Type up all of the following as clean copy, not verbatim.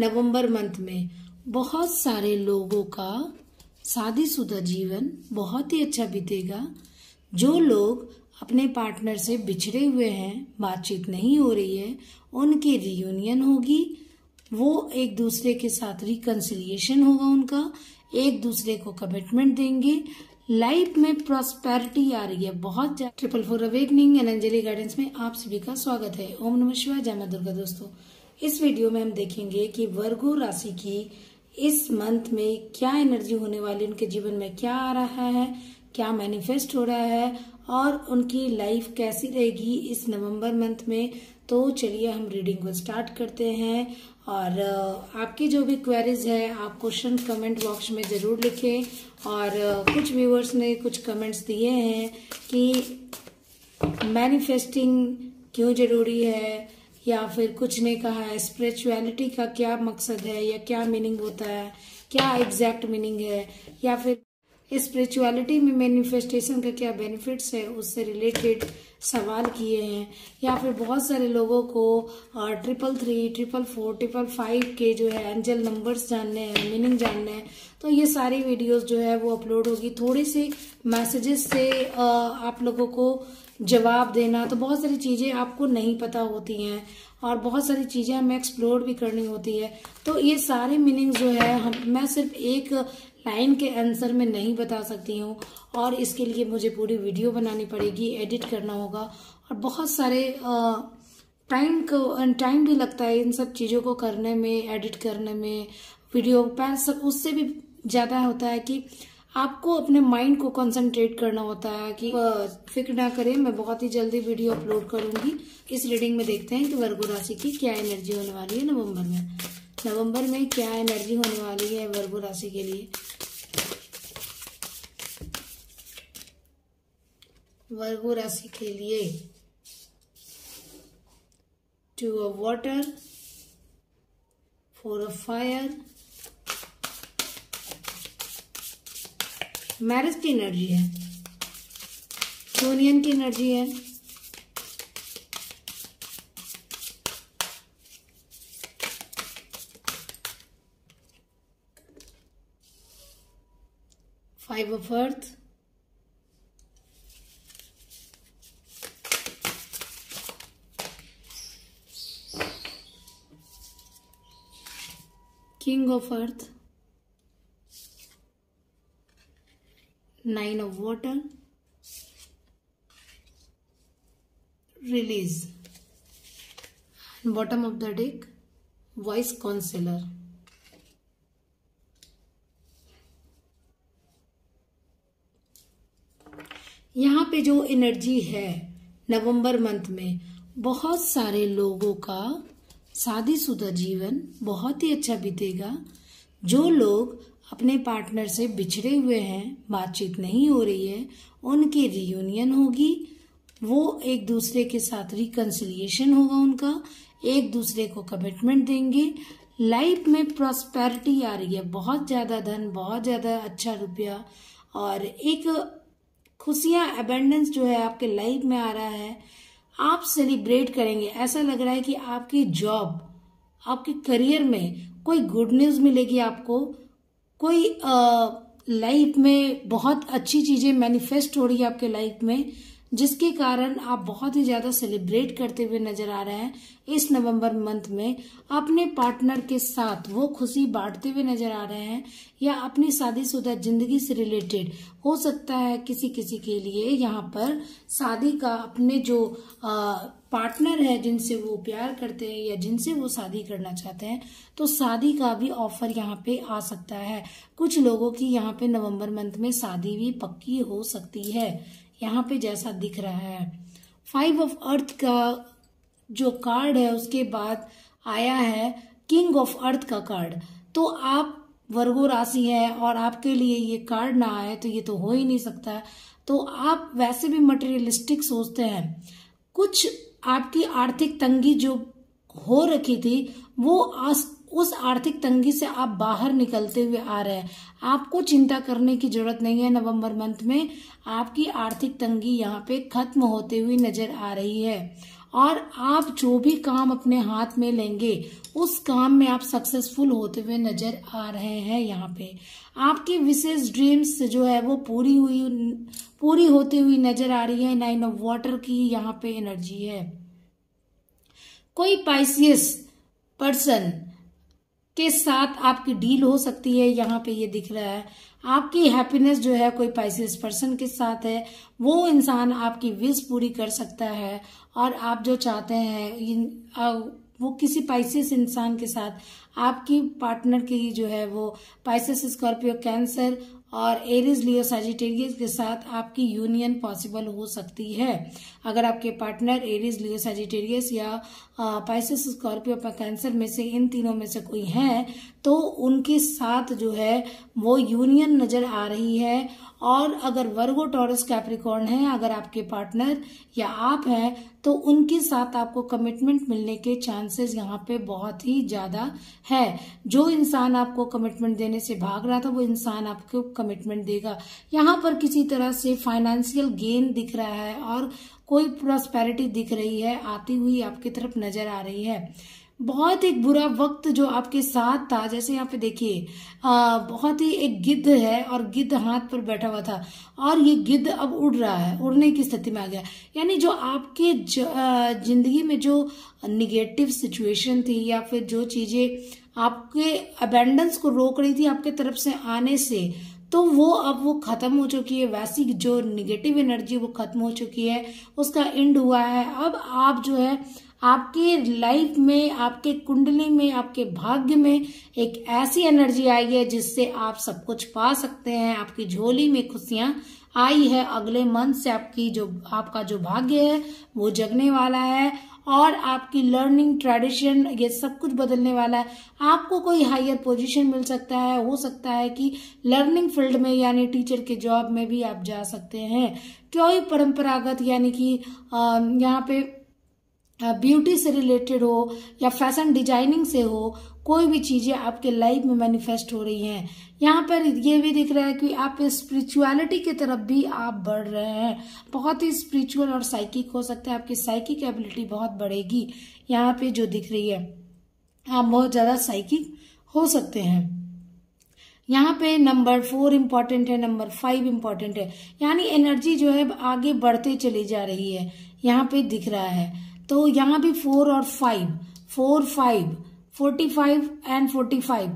नवंबर month में बहुत सारे लोगों का शादीशुदा जीवन बहुत ही अच्छा बीतेगा। जो लोग अपने पार्टनर से बिछड़े हुए हैं, बातचीत नहीं हो रही है, उनकी रियूनियन होगी। वो एक दूसरे के साथ रिकंसिलिएशन होगा, उनका एक दूसरे को कमिटमेंट देंगे। लाइफ में प्रॉस्पेरिटी आ रही है बहुत। 444 अवेकनिंग एंड अंजलि गाइडेंस में आप सभी का स्वागत है। ओम नमः शिवाय, जय मां दुर्गा। दोस्तों, इस वीडियो में हम देखेंगे कि वर्गो राशि की इस मंथ में क्या एनर्जी होने वाली, उनके जीवन में क्या आ रहा है, क्या मैनिफेस्ट हो रहा है और उनकी लाइफ कैसी रहेगी इस नवंबर मंथ में। तो चलिए हम रीडिंग को स्टार्ट करते हैं। और आपकी जो भी क्वेरीज है आप क्वेश्चन कमेंट बॉक्स में ज़रूर लिखें। और कुछ व्यूअर्स ने कुछ कमेंट्स दिए हैं कि मैनिफेस्टिंग क्यों ज़रूरी है, या फिर कुछ ने कहा है स्पिरिचुअलिटी का क्या मकसद है या क्या मीनिंग होता है, क्या एग्जैक्ट मीनिंग है, या फिर स्पिरिचुअलिटी में मैनिफेस्टेशन का क्या बेनिफिट्स है, उससे रिलेटेड सवाल किए हैं। या फिर बहुत सारे लोगों को 333, 444, 555 के जो है एंजल नंबर्स जानने हैं, मीनिंग जानने हैं। तो ये सारी वीडियोस जो है वो अपलोड होगी। थोड़े से मैसेजेस से आप लोगों को जवाब देना, तो बहुत सारी चीज़ें आपको नहीं पता होती हैं और बहुत सारी चीज़ें हमें एक्सप्लोर भी करनी होती है। तो ये सारे मीनिंग जो है मैं सिर्फ एक लाइन के आंसर में नहीं बता सकती हूँ, और इसके लिए मुझे पूरी वीडियो बनानी पड़ेगी, एडिट करना होगा और बहुत सारे टाइम भी लगता है इन सब चीज़ों को करने में, एडिट करने में। वीडियो पर सब उससे भी ज़्यादा होता है कि आपको अपने माइंड को कंसंट्रेट करना होता है कि फिक्र ना करें। मैं बहुत ही जल्दी वीडियो अपलोड करूँगी। इस रीडिंग में देखते हैं कि वर्गो राशि की क्या एनर्जी होने वाली है नवम्बर में। नवंबर में क्या एनर्जी होने वाली है वर्गो राशि के लिए। वर्गो राशि के लिए two of water, four of fire, marriage की एनर्जी है, यूनियन की एनर्जी है, 5 of earth, 9 of earth, 9 of water, release. And bottom of the deck, voice. यहाँ पे जो एनर्जी है नवंबर मंथ में, बहुत सारे लोगों का शादीशुदा जीवन बहुत ही अच्छा बीतेगा। जो लोग अपने पार्टनर से बिछड़े हुए हैं, बातचीत नहीं हो रही है, उनकी रियूनियन होगी। वो एक दूसरे के साथ रिकंसिलिएशन होगा, उनका एक दूसरे को कमिटमेंट देंगे। लाइफ में प्रॉस्पेरिटी आ रही है बहुत ज़्यादा, धन, बहुत ज़्यादा अच्छा रुपया और एक खुशियाँ, अबेंडेंस जो है आपके लाइफ में आ रहा है। आप सेलिब्रेट करेंगे। ऐसा लग रहा है कि आपकी जॉब, आपके करियर में कोई गुड न्यूज़ मिलेगी आपको, कोई लाइफ में बहुत अच्छी चीज़ें मैनिफेस्ट हो रही है आपके लाइफ में, जिसके कारण आप बहुत ही ज़्यादा सेलिब्रेट करते हुए नजर आ रहे हैं। इस नवंबर मंथ में अपने पार्टनर के साथ वो खुशी बांटते हुए नजर आ रहे हैं, या अपनी शादीशुदा जिंदगी से रिलेटेड हो सकता है। किसी के लिए यहाँ पर शादी का, अपने जो पार्टनर है जिनसे वो प्यार करते हैं या जिनसे वो शादी करना चाहते हैं, तो शादी का भी ऑफर यहाँ पे आ सकता है। कुछ लोगों की यहाँ पे नवंबर मंथ में शादी भी पक्की हो सकती है, यहाँ पे जैसा दिख रहा है। फाइव ऑफ अर्थ का जो कार्ड है उसके बाद आया है किंग ऑफ अर्थ का कार्ड। तो आप वर्गो राशि है और आपके लिए ये कार्ड ना आए तो ये तो हो ही नहीं सकता। तो आप वैसे भी मटेरियलिस्टिक सोचते हैं। कुछ आपकी आर्थिक तंगी जो हो रखी थी, वो उस आर्थिक तंगी से आप बाहर निकलते हुए आ रहे हैं। आपको चिंता करने की जरूरत नहीं है। नवंबर मंथ में आपकी आर्थिक तंगी यहाँ पे खत्म होते हुए नजर आ रही है और आप जो भी काम अपने हाथ में लेंगे उस काम में आप सक्सेसफुल होते हुए नजर आ रहे हैं। यहाँ पे आपकी विशेष ड्रीम्स जो है वो पूरी होती हुई नजर आ रही है। 9 ऑफ वाटर की यहाँ पे एनर्जी है। कोई पाइसियस पर्सन के साथ आपकी डील हो सकती है, यहाँ पे ये दिख रहा है। आपकी हैप्पीनेस जो है कोई पाइसेस पर्सन के साथ है, वो इंसान आपकी विश पूरी कर सकता है और आप जो चाहते हैं वो किसी पाइसेस इंसान के साथ आपकी पार्टनर की जो है वो पाइसेस स्कॉर्पियो कैंसर और एरीज लियो सैजिटेरियस के साथ आपकी यूनियन पॉसिबल हो सकती है। अगर आपके पार्टनर एरीज लियो सैजिटेरियस या पाइसेस स्कॉर्पियो पर कैंसर में से इन तीनों में से कोई है तो उनके साथ जो है वो यूनियन नजर आ रही है। और अगर वर्गो टॉरस कैप्रिकॉर्न है, अगर आपके पार्टनर या आप हैं तो उनके साथ आपको कमिटमेंट मिलने के चांसेस यहाँ पे बहुत ही ज्यादा है। जो इंसान आपको कमिटमेंट देने से भाग रहा था वो इंसान आपको कमिटमेंट देगा। यहाँ पर किसी तरह से फाइनेंशियल गेन दिख रहा है और कोई प्रॉस्पेरिटी दिख रही है आती हुई आपकी तरफ नजर आ रही है। बहुत एक बुरा वक्त जो आपके साथ था, जैसे यहाँ पे देखिए बहुत ही एक गिद्ध है और गिद्ध हाथ पर बैठा हुआ था और ये गिद्ध अब उड़ रहा है, उड़ने की स्थिति में आ गया। यानी जो आपके जिंदगी में जो निगेटिव सिचुएशन थी या फिर जो चीजें आपके अबेंडेंस को रोक रही थी आपके तरफ से आने से, तो वो अब वो खत्म हो चुकी है। वैसी जो निगेटिव एनर्जी वो खत्म हो चुकी है, उसका एंड हुआ है। अब आप जो है आपके लाइफ में, आपके कुंडली में, आपके भाग्य में एक ऐसी एनर्जी आई है जिससे आप सब कुछ पा सकते हैं। आपकी झोली में खुशियां आई है। अगले मंथ से आपका जो भाग्य है वो जगने वाला है और आपकी लर्निंग ट्रेडिशन ये सब कुछ बदलने वाला है। आपको कोई हायर पोजीशन मिल सकता है, हो सकता है कि लर्निंग फील्ड में यानी टीचर के जॉब में भी आप जा सकते हैं। कोई परंपरागत यानी कि यहाँ पे ब्यूटी से रिलेटेड हो या फैशन डिजाइनिंग से हो, कोई भी चीजें आपके लाइफ में मैनिफेस्ट हो रही हैं। यहाँ पर ये भी दिख रहा है कि आप स्पिरिचुअलिटी की तरफ भी आप बढ़ रहे हैं। बहुत ही स्पिरिचुअल और साइकिक हो सकते हैं। आपकी साइकिक एबिलिटी बहुत बढ़ेगी। यहाँ पे जो दिख रही है आप बहुत ज्यादा साइकिक हो सकते हैं। यहाँ पे नंबर 4 इम्पोर्टेंट है, नंबर 5 इम्पोर्टेंट है, यानी एनर्जी जो है आगे बढ़ते चली जा रही है। यहाँ पे दिख रहा है तो यहाँ भी 4 और 5, 4, 5, 45 एंड 45,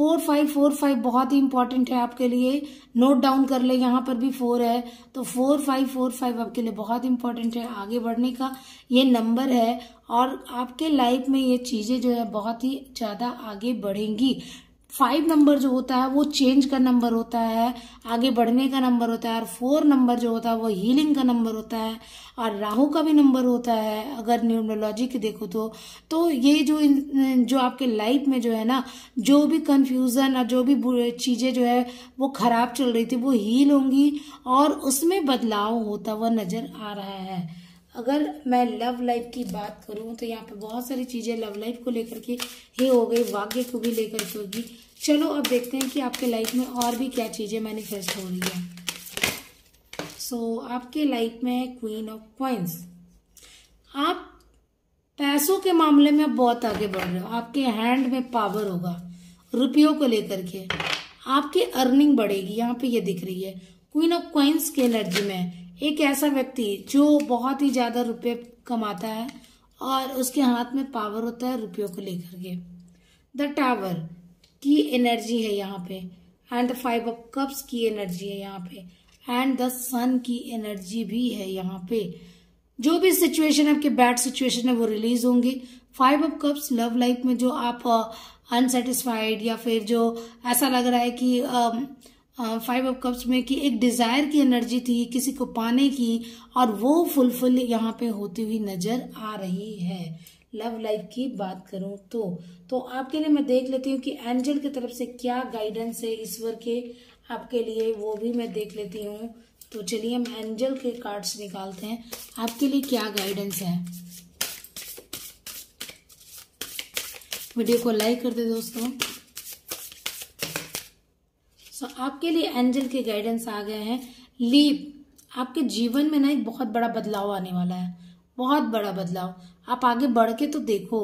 4, 5, 4, 5 बहुत ही इंपॉर्टेंट है आपके लिए। नोट डाउन कर ले। यहाँ पर भी 4 है तो 4, 5, 4, 5 आपके लिए बहुत इंपॉर्टेंट है। आगे बढ़ने का ये नंबर है और आपके लाइफ में ये चीजें जो है बहुत ही ज्यादा आगे बढ़ेंगी। 5 नंबर जो होता है वो चेंज का नंबर होता है, आगे बढ़ने का नंबर होता है और 4 नंबर जो होता है वो हीलिंग का नंबर होता है और राहु का भी नंबर होता है। अगर न्यूमरोलॉजी की देखो तो ये जो आपके लाइफ में जो है ना, जो भी कंफ्यूजन और जो भी चीजें जो है वो खराब चल रही थी वो हील होंगी और उसमें बदलाव होता हुआ नजर आ रहा है। अगर मैं लव लाइफ की बात करूं तो यहाँ पे बहुत सारी चीजें लव लाइफ को लेकर के ही हो गई, भाग्य को भी लेकर के होगी। चलो अब देखते हैं कि आपके लाइफ में और भी क्या चीजें मैनिफेस्ट हो रही है। सो आपके लाइफ में क्वीन ऑफ क्वाइंस, आप पैसों के मामले में बहुत आगे बढ़ रहे हो। आपके हैंड में पावर होगा रुपयों को लेकर के, आपकी अर्निंग बढ़ेगी। यहाँ पे ये दिख रही है क्वीन ऑफ क्वाइंस की एनर्जी में एक ऐसा व्यक्ति जो बहुत ही ज्यादा रुपये कमाता है और उसके हाथ में पावर होता है रुपयों को लेकर के। द टावर की एनर्जी है यहाँ पे एंड द 5 ऑफ कप्स की एनर्जी है यहाँ पे एंड द सन की एनर्जी भी है यहाँ पे। जो भी सिचुएशन आपके बैड सिचुएशन है वो रिलीज होंगे। 5 ऑफ कप्स लव लाइफ में जो आप अनसेटिस्फाइड या फिर जो ऐसा लग रहा है कि 5 ऑफ कप्स में कि एक डिजायर की एनर्जी थी किसी को पाने की और वो फुलफिल यहाँ पे होती हुई नजर आ रही है। लव लाइफ की बात करूं तो आपके लिए मैं देख लेती हूँ कि एंजल की तरफ से क्या गाइडेंस है ईश्वर के आपके लिए, वो भी मैं देख लेती हूँ। तो चलिए हम एंजल के कार्ड्स निकालते हैं आपके लिए क्या गाइडेंस है। वीडियो को लाइक कर दे दोस्तों। आपके लिए एंजल के गाइडेंस आ गए हैं। लीप, आपके जीवन में ना एक बहुत बड़ा बदलाव आने वाला है। बहुत बड़ा बदलाव। आप आगे बढ़ के तो देखो,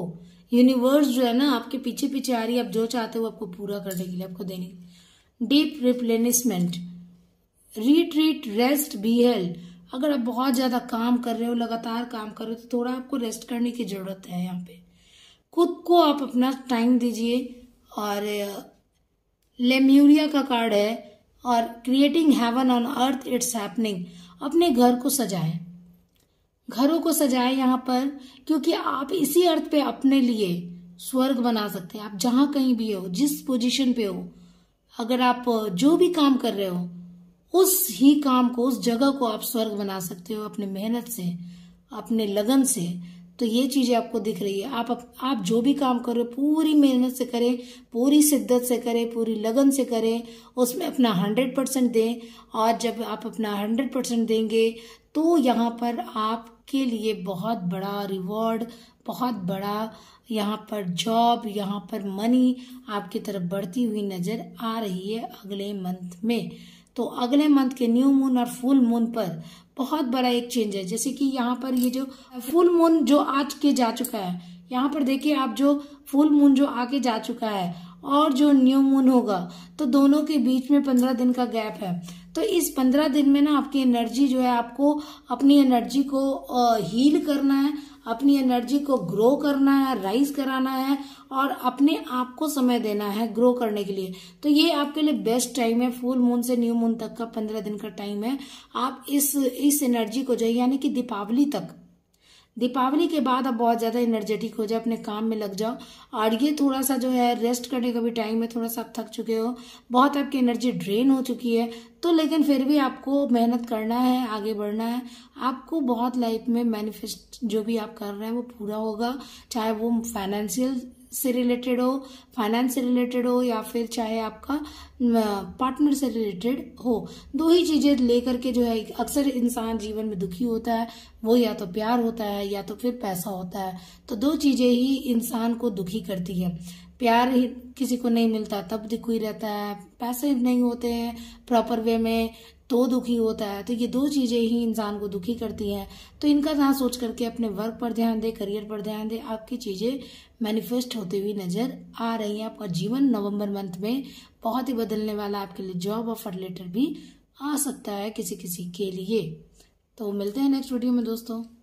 यूनिवर्स जो है ना आपके पीछे पीछे आ रही है। आप जो चाहते हो आपको पूरा करने के लिए, आपको देने के लिए। Deep replenishment, retreat, rest be held. अगर आप बहुत ज्यादा काम कर रहे हो, लगातार काम कर रहे हो, तो थोड़ा आपको रेस्ट करने की जरूरत है। यहाँ पे खुद को आप अपना टाइम दीजिए। और लेम्यूरिया का कार्ड है, और creating heaven on earth it's happening. अपने घर को सजाएं, घरों को सजाएं यहाँ पर, क्योंकि आप इसी अर्थ पे अपने लिए स्वर्ग बना सकते हैं। आप जहाँ कहीं भी हो, जिस पोजीशन पे हो, अगर आप जो भी काम कर रहे हो, उस ही काम को, उस जगह को आप स्वर्ग बना सकते हो अपने मेहनत से, अपने लगन से। तो ये चीजें आपको दिख रही है। आप जो भी काम करो पूरी मेहनत से करें, पूरी शिद्दत से करें, पूरी लगन से करें, उसमें अपना 100% दें। और जब आप अपना 100% देंगे तो यहाँ पर आपके लिए बहुत बड़ा रिवॉर्ड, बहुत बड़ा यहाँ पर जॉब, यहाँ पर मनी आपकी तरफ बढ़ती हुई नजर आ रही है अगले मंथ में। तो अगले मंथ के न्यू मून और फुल मून पर बहुत बड़ा एक चेंज है। जैसे कि यहाँ पर ये जो फुल मून जो आज के जा चुका है, यहाँ पर देखिए आप जो फुल मून जो आके जा चुका है और जो न्यू मून होगा, तो दोनों के बीच में 15 दिन का गैप है। तो इस 15 दिन में ना आपकी एनर्जी जो है, आपको अपनी एनर्जी को हील करना है, अपनी एनर्जी को ग्रो करना है, राइज कराना है, और अपने आप को समय देना है ग्रो करने के लिए। तो ये आपके लिए बेस्ट टाइम है। फुल मून से न्यू मून तक का 15 दिन का टाइम है। आप इस एनर्जी को जो है, यानी कि दीपावली तक, दीपावली के बाद आप बहुत ज्यादा एनर्जेटिक हो जाए, अपने काम में लग जाओ। और ये थोड़ा सा जो है रेस्ट करने का भी टाइम है। थोड़ा सा आप थक चुके हो, बहुत आपकी एनर्जी ड्रेन हो चुकी है, तो लेकिन फिर भी आपको मेहनत करना है, आगे बढ़ना है। आपको बहुत लाइफ में मैनिफेस्ट जो भी आप कर रहे हैं वो पूरा होगा, चाहे वो फाइनेंशियल से रिलेटेड हो, फाइनेंस से रिलेटेड हो, या फिर चाहे आपका पार्टनर से रिलेटेड हो। दो ही चीजें लेकर के जो है अक्सर इंसान जीवन में दुखी होता है, वो या तो प्यार होता है या तो फिर पैसा होता है। तो दो चीजें ही इंसान को दुखी करती है। प्यार ही किसी को नहीं मिलता तब दुखी रहता है, पैसे नहीं होते हैं प्रॉपर वे में तो दुखी होता है। तो ये दो चीजें ही इंसान को दुखी करती हैं। तो इनका ना सोच करके अपने वर्क पर ध्यान दे, करियर पर ध्यान दे, आपकी चीजें मैनिफेस्ट होती हुई नजर आ रही है। आपका जीवन नवंबर मंथ में बहुत ही बदलने वाला, आपके लिए जॉब ऑफर लेटर भी आ सकता है किसी किसी के लिए। तो मिलते हैं नेक्स्ट वीडियो में दोस्तों।